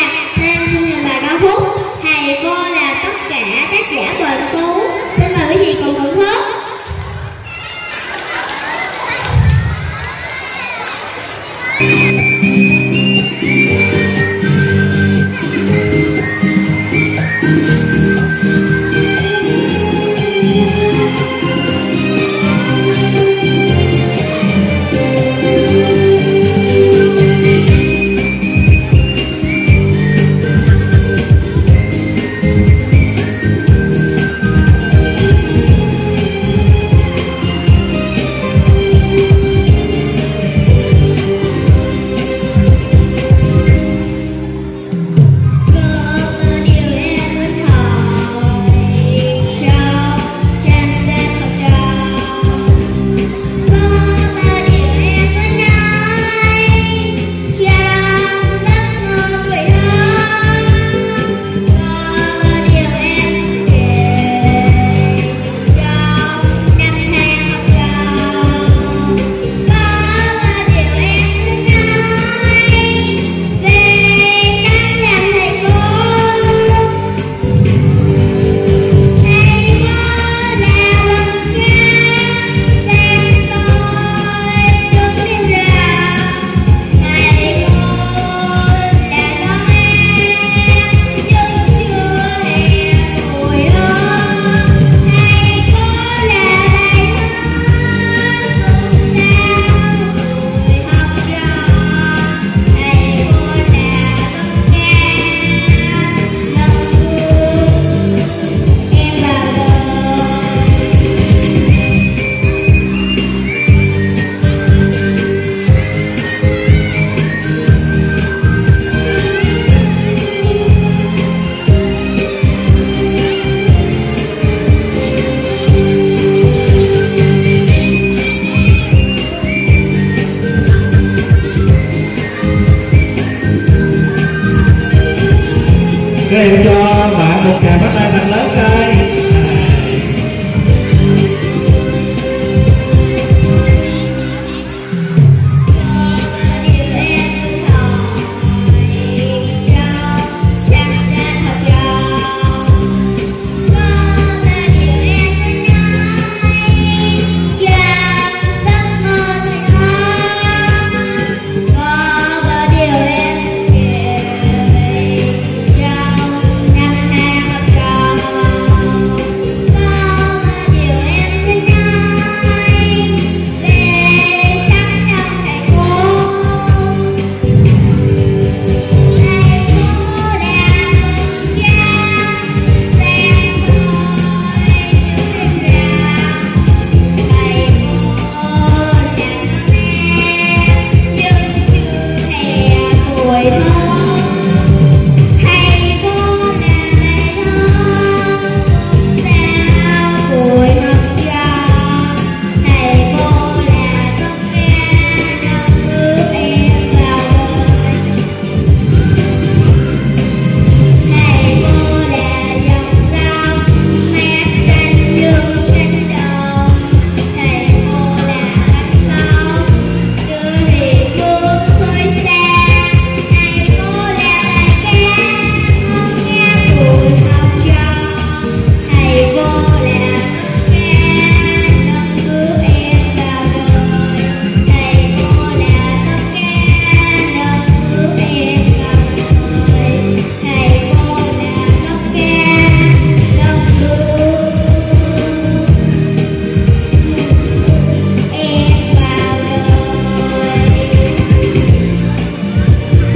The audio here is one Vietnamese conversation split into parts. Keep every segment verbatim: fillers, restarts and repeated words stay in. A tham sinh nhật bà Cao Phúc. Thầy cô là tất cả tác giả Quỳnh Tú. Xin mời quý vị cùng thưởng thức. Để cho bạn một tràng phát ra thật lớn đây.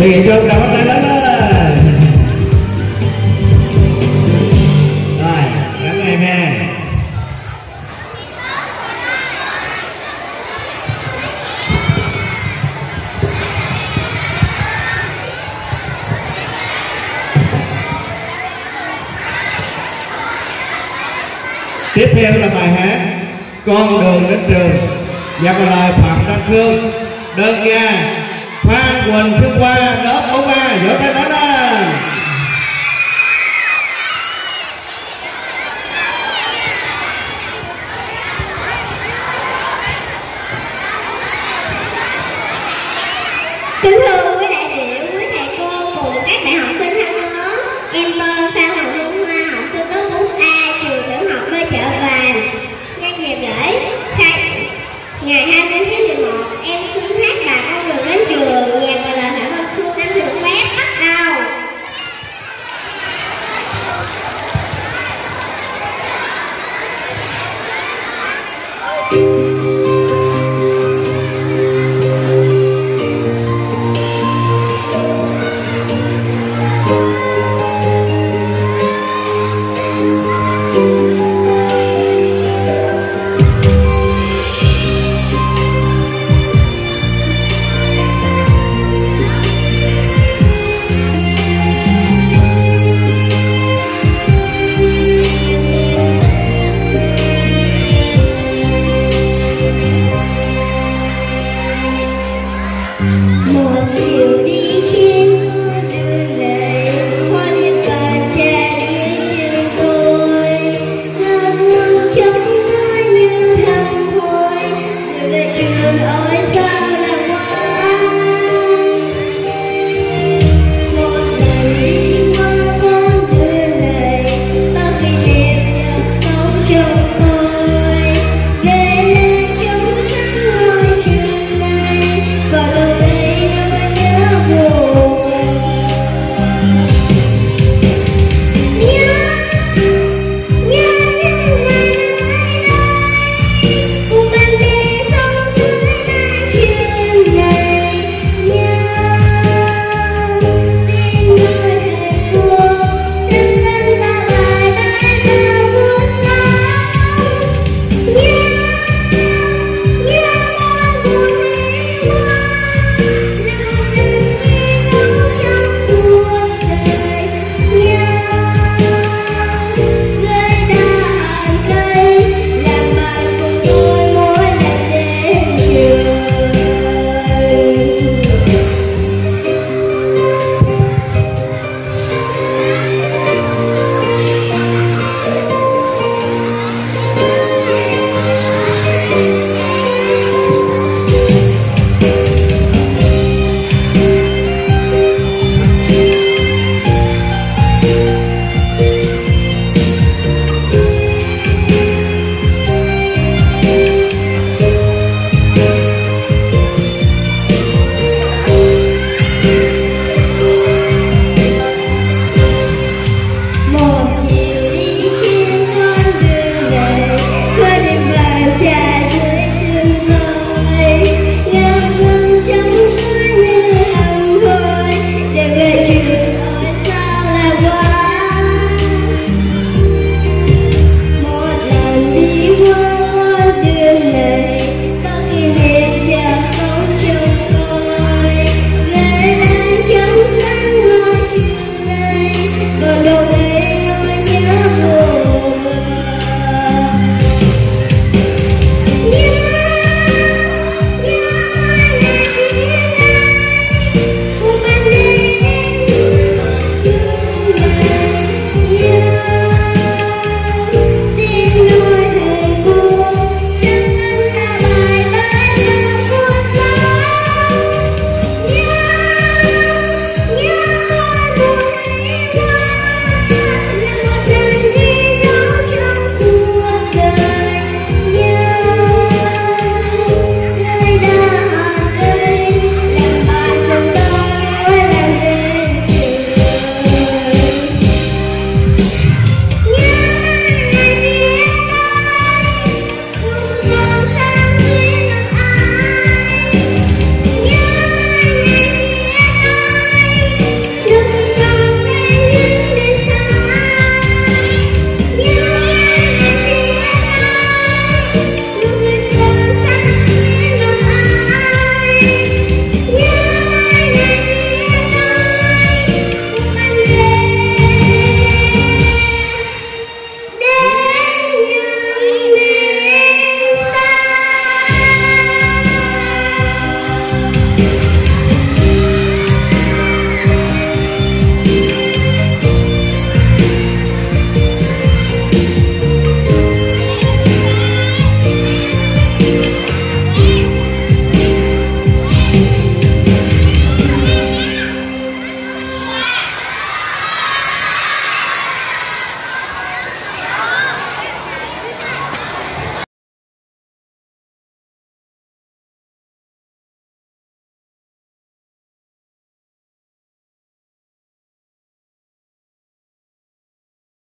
Vì trường đã bắt tay lớn lên. Rồi, cảm ơn em nha. Tiếp theo là bài hát Con đường đến trường, và bài lời Phạm Đăng Khương, đơn nha Phan Quỳnh Xuân Khoa, lớp bốn A, vỗ tay đó đó. Kính thưa quý đại biểu, quý thầy cô cùng các bạn học sinh thân mến, em tên Phan Hoàng Linh Hoa, học sinh lớp bốn A, trường tiểu học Bơi Chợ Vàm. Nhân dịp lễ ngày hai mươi tháng mười một, em xin hát bài Con Đường Đến Trường, nhạc và lời hỏi Văn Khương đến từ Pháp. Bắt đầu. Hãy subscribe cho kênh Ghiền Mì Gõ để không bỏ lỡ những video hấp dẫn.